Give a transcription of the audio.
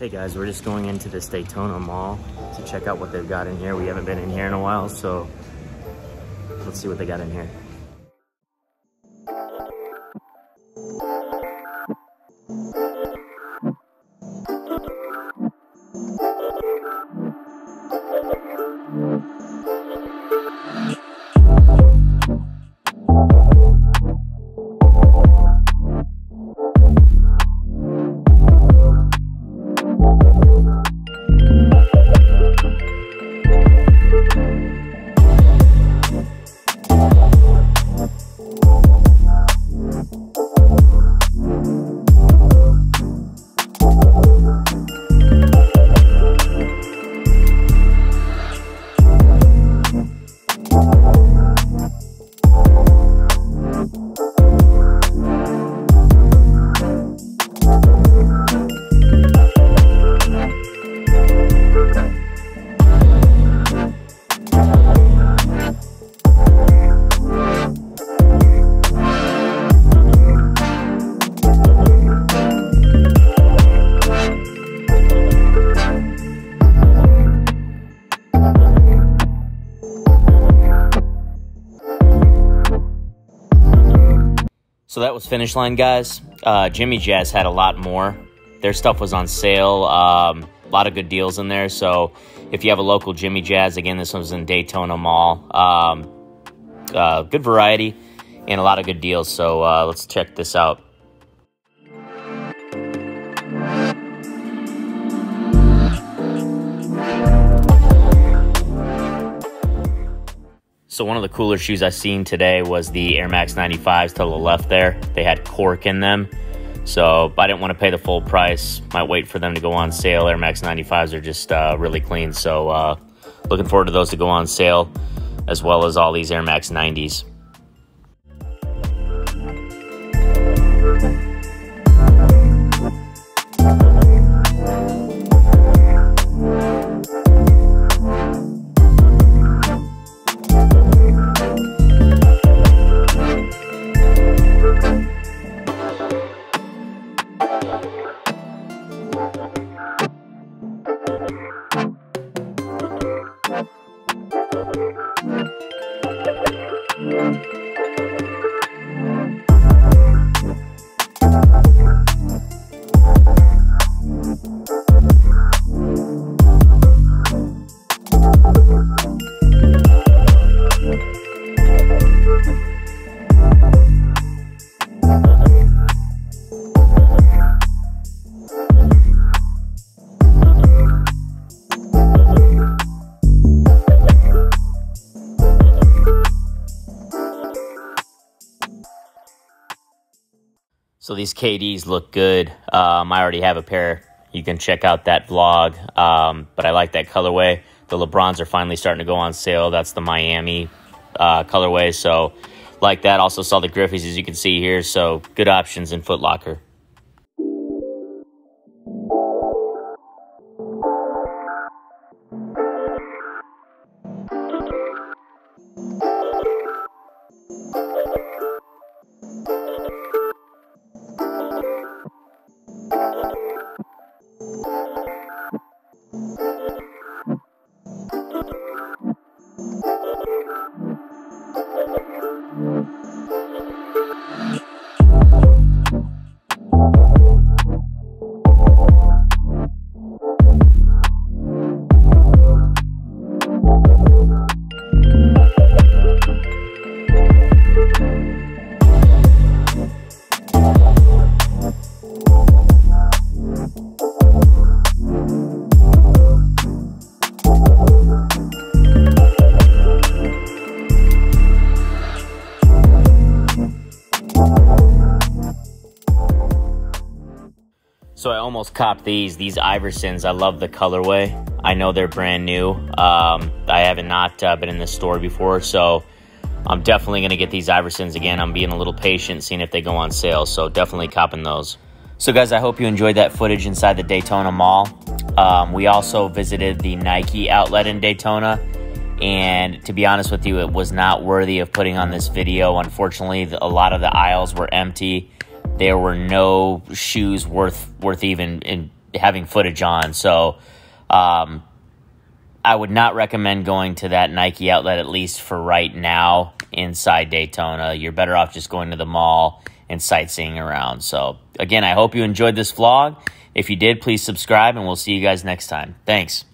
Hey guys, we're just going into this Daytona Mall to check out what they've got in here. We haven't been in here in a while, so let's see what they got in here. So that was Finish Line, guys. Jimmy Jazz had a lot more. Their stuff was on sale. A lot of good deals in there. So if you have a local Jimmy Jazz, again, this one was in Daytona Mall. Good variety and a lot of good deals. So let's check this out. So one of the cooler shoes I've seen today was the Air Max 95s to the left there. They had cork in them, so I didn't want to pay the full price. Might wait for them to go on sale. Air Max 95s are just really clean, so looking forward to those to go on sale, as well as all these Air Max 90s. So these KDs look good. I already have a pair. You can check out that vlog, but I like that colorway. The LeBrons are finally starting to go on sale. That's the Miami colorway, so like that. Also saw the Griffeys, as you can see here, so good options in Foot Locker. So I almost copped these Iversons. I love the colorway. I know they're brand new. I haven't been in this store before, so I'm definitely gonna get these Iversons again. I'm being a little patient, seeing if they go on sale, so definitely copping those. So guys, I hope you enjoyed that footage inside the Daytona Mall. We also visited the Nike outlet in Daytona, and to be honest with you, it was not worthy of putting on this video. Unfortunately, a lot of the aisles were empty. There were no shoes worth even having footage on. So I would not recommend going to that Nike outlet, at least for right now, inside Daytona. You're better off just going to the mall and sightseeing around. So again, I hope you enjoyed this vlog. If you did, please subscribe, and we'll see you guys next time. Thanks.